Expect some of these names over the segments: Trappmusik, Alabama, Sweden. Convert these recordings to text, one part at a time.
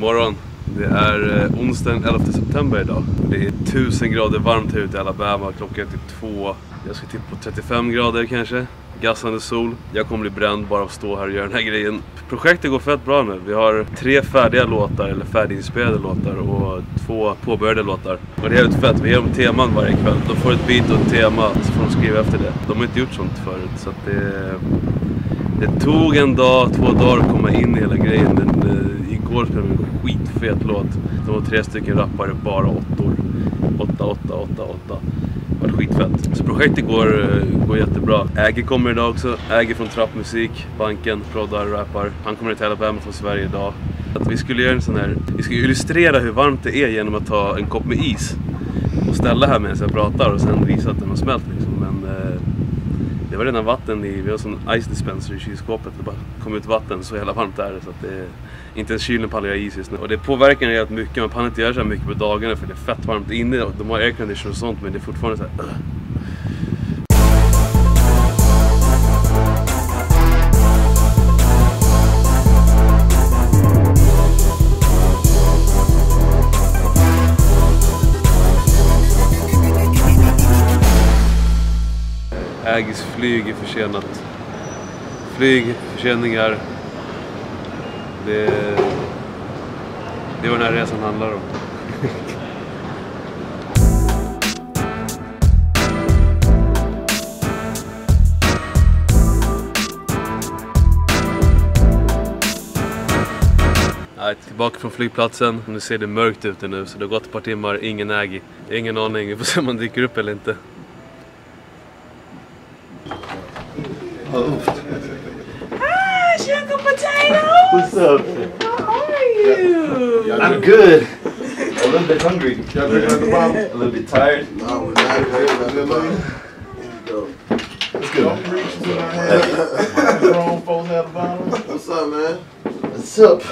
God morgon. Det är onsdagen 11 september idag. Det är 1000 grader varmt ute i Alabama. Klockan är typ 2. Jag ska titta på 35 grader kanske. Gassande sol. Jag kommer bli bränd bara av att stå här och göra den här grejen. Projektet går fett bra nu. Vi har 3 färdiga låtar, eller färdiginspelade låtar, och 2 påbörjade låtar. Och det är helt fett. Vi ger dem teman varje kväll. De får ett beat och ett tema, så får de skriva efter det. De har inte gjort sånt förut, så att det tog en dag, 2 dagar att komma in i hela grejen. Igår spelade vi en skitfet låt. Det var 3 stycken rappare, bara 8 år. 8. Det var skitfett. Så projektet går jättebra. Äger kommer idag också. Äger från Trappmusik, banken, proddar, rappar. Han kommer till Alabama från Sverige idag. Att vi skulle göra en sån här... Vi skulle illustrera hur varmt det är genom att ta en kopp med is och ställa här medan jag pratar och sen visa att den har smält liksom. Men det var redan vatten i... Vi har sån ice dispenser i kylskåpet. Det bara kom ut vatten så hela varmt där. Så att det är inte ens kylen pallar is just nu. Och det påverkar helt mycket. Man kan inte göra så här mycket på dagarna för det är fett varmt inne. Och de har aircondition och sånt, men det är fortfarande så här... Ägis flyg är försenat. Flyg, förseningar. Det är vad den här resan handlar om. Jag är tillbaka från flygplatsen. Nu ser det mörkt ute nu, så det har gått ett par timmar. Ingen äg. Ingen aning. Vi får se om man dyker upp eller inte. Hi, sugar potatoes! What's up? How are you? I'm good. A little bit hungry. Y'all drinking at the bottom? A little bit tired. No, we're not tired. Let's go. Don't reach to my head. Grown folks at the bottom. What's up, man? What's up?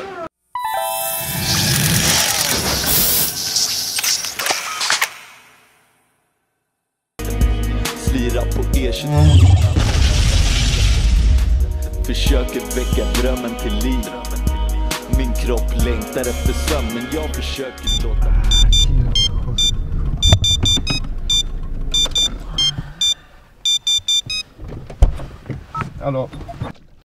Slira på E20. Försöker väcka drömmen till liv. Min kropp längtar efter sömn, men jag försöker låta. Hallå.